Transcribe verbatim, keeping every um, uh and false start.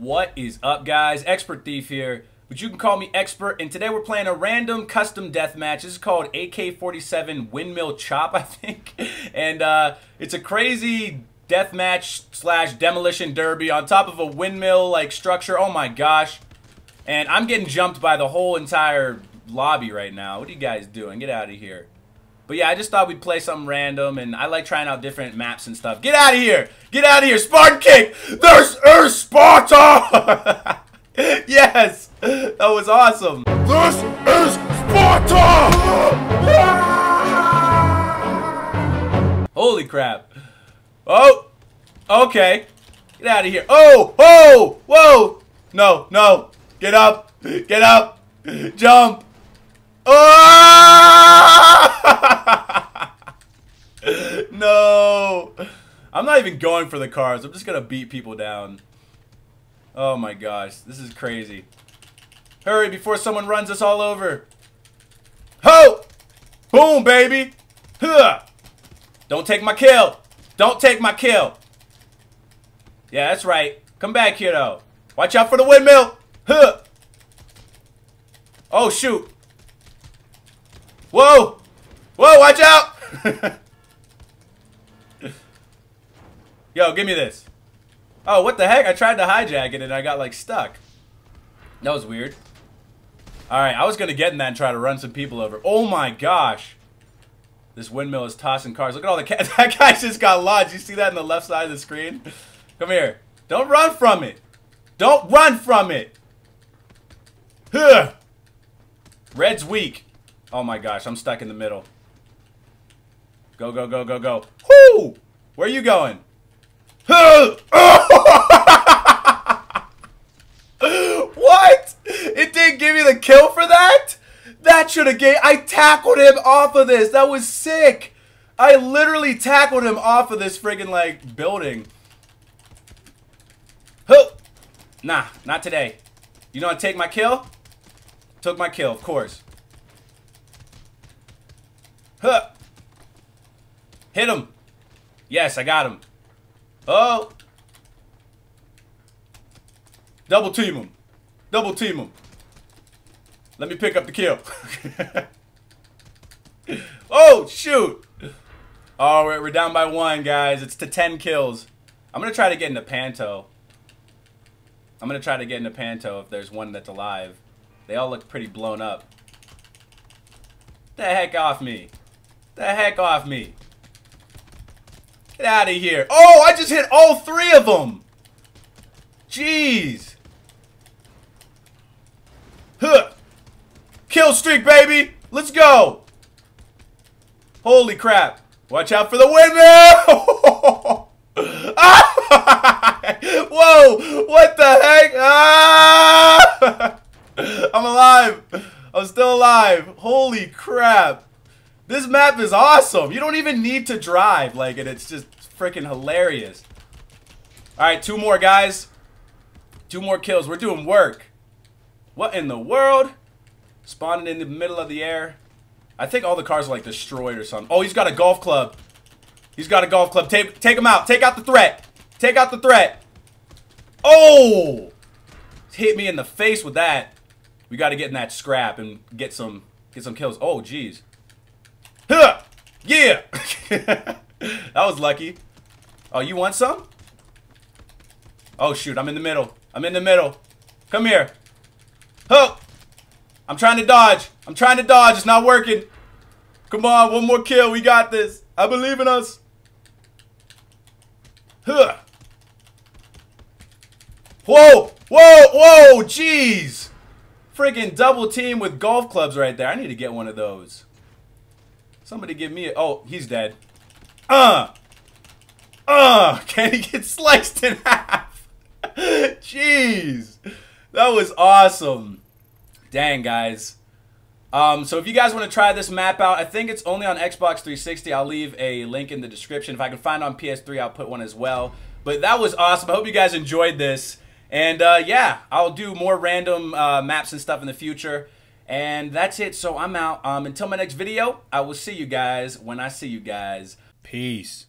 What is up, guys? Expert Thief here, but you can call me Expert, and today we're playing a random custom deathmatch. This is called A K forty-seven Windmill Chop, I think, and uh, it's a crazy deathmatch slash demolition derby on top of a windmill-like structure. Oh my gosh, and I'm getting jumped by the whole entire lobby right now. What are you guys doing? Get out of here. But yeah, I just thought we'd play something random, and I like trying out different maps and stuff. Get out of here! Get out of here! Spartan kick! There's Earth Sparta! Yes! That was awesome! This is Sparta! Holy crap. Oh! Okay. Get out of here. Oh! Oh! Whoa! No, no. Get up! Get up! Jump! Oh! No, I'm not even going for the cars. I'm just gonna beat people down. Oh my gosh, this is crazy. Hurry before someone runs us all over. Ho! Boom, baby! Huh! Don't take my kill! Don't take my kill! Yeah, that's right. Come back here though. Watch out for the windmill! Huh! Oh shoot! Whoa! Whoa, watch out! Yo, give me this. Oh, what the heck? I tried to hijack it and I got, like, stuck. That was weird. Alright, I was gonna get in that and try to run some people over. Oh my gosh! This windmill is tossing cars. Look at all the cats. That guy just got lodged. You see that on the left side of the screen? Come here. Don't run from it! Don't run from it! Huh. Red's weak. Oh my gosh, I'm stuck in the middle. Go, go, go, go, go. Whoo! Where are you going? What? It didn't give me the kill for that? That should have gave... I tackled him off of this. That was sick. I literally tackled him off of this friggin', like, building. Huh. Nah, not today. You know I take my kill? Took my kill, of course. Huh. Hit him. Yes, I got him. Oh. Double team him. Double team him. Let me pick up the kill. Oh, shoot. All right, we're down by one, guys. It's to ten kills. I'm going to try to get into Panto. I'm going to try to get into Panto if there's one that's alive. They all look pretty blown up. Get the heck off me. The heck off me. Get out of here. Oh, I just hit all three of them. Jeez. Huh. Kill streak, baby. Let's go. Holy crap. Watch out for the windmill. Ah! Whoa. What the heck? Ah! I'm alive. I'm still alive. Holy crap. This map is awesome. You don't even need to drive, like, and it's just freaking hilarious. All right, two more, guys. Two more kills. We're doing work. What in the world? Spawning in the middle of the air. I think all the cars are, like, destroyed or something. Oh, he's got a golf club. He's got a golf club. Take, take him out. Take out the threat. Take out the threat. Oh! Hit me in the face with that. We got to get in that scrap and get some, get some kills. Oh, geez. Huh! Yeah! That was lucky. Oh, you want some? Oh, shoot. I'm in the middle. I'm in the middle. Come here. Huh! I'm trying to dodge. I'm trying to dodge. It's not working. Come on. One more kill. We got this. I believe in us. Huh! Whoa! Whoa! Whoa! Jeez! Freaking double team with golf clubs right there. I need to get one of those. Somebody give me a... Oh, he's dead. Uh! Uh! Can he get sliced in half? Jeez! That was awesome. Dang, guys. Um, so if you guys want to try this map out, I think it's only on Xbox three sixty. I'll leave a link in the description. If I can find it on P S three, I'll put one as well. But that was awesome. I hope you guys enjoyed this. And, uh, yeah, I'll do more random uh, maps and stuff in the future. And that's it, so I'm out. Um, until my next video, I will see you guys when I see you guys. Peace.